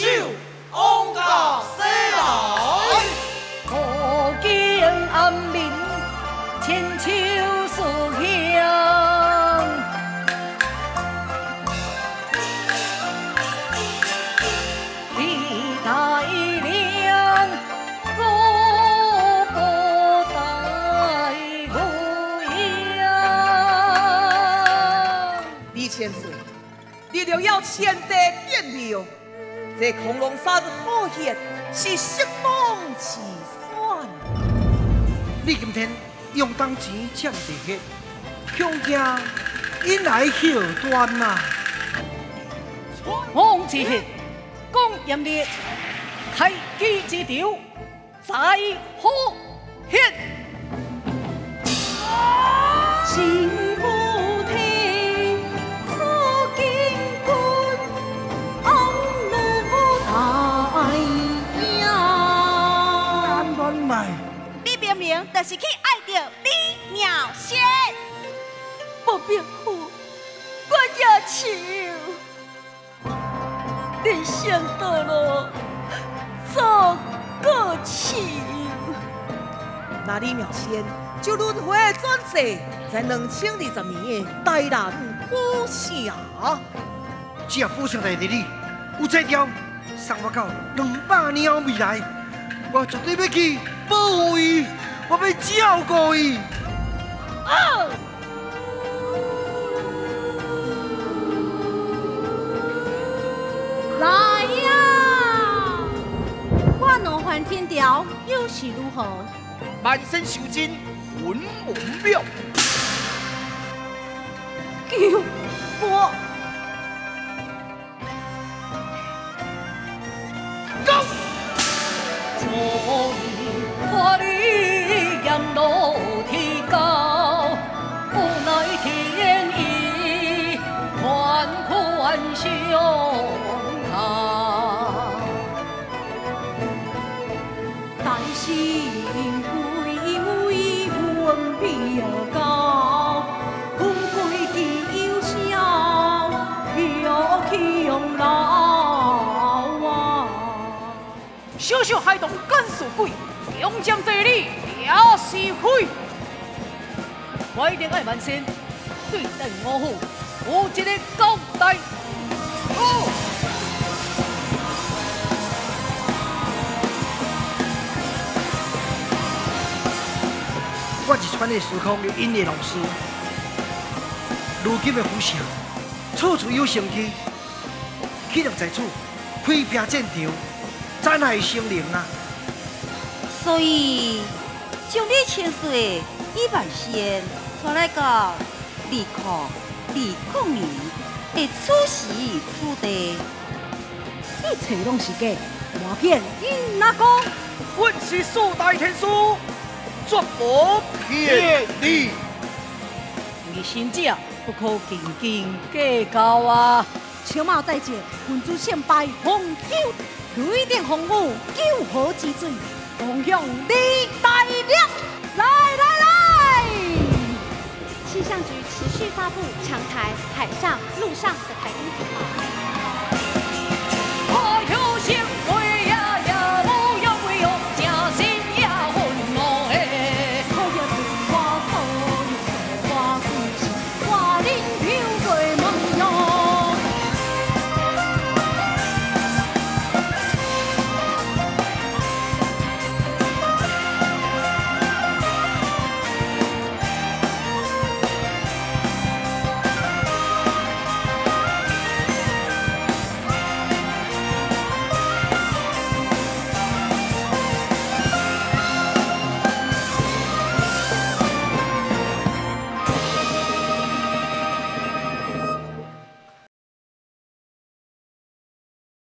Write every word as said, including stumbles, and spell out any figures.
手往到西来，古今安民，千秋思乡。历代良，我不代无恙。李先生，你就要先得见了。 这恐龙山好险，是失望之山。你今天用工钱抢地去，恐惊引来祸端呐！王之贤，公严烈，开基之条，在好险。啊 你明明就是去爱着李妙仙，不明夫，我要求人生道路做过去。那李妙仙就轮回转世，在两千二十年台南府城，只要府城内的你有这条，送我到两百年后未来，我绝对要去。 保护伊，我要照顾伊。啊！来呀！我两番天条又是如何？满身受尽魂无妙。救我！走！ 我的眼路天高，无奈天意款款相靠，但是归位分别高，分归的有笑，有去用老啊，小小孩童更受鬼。 勇将对你也是非，我一定爱万善，对待我好，有一个交代。哦，我是穿越时空的音乐老师，如今的浮城，处处有生机，气量在此，开辟战场，展现生灵啊！ 所以，将你千岁一万仙出来到李康、李康年的出时出地，一切拢是假，我骗因哪个？我是四大天师，绝无骗你。你心者不可斤斤计较啊！小马在前，君子先拜红酒，雷电洪雨，九河之水。 共享李大亮，来来来！气象局持续发布强台、海上、陆上的台风警报。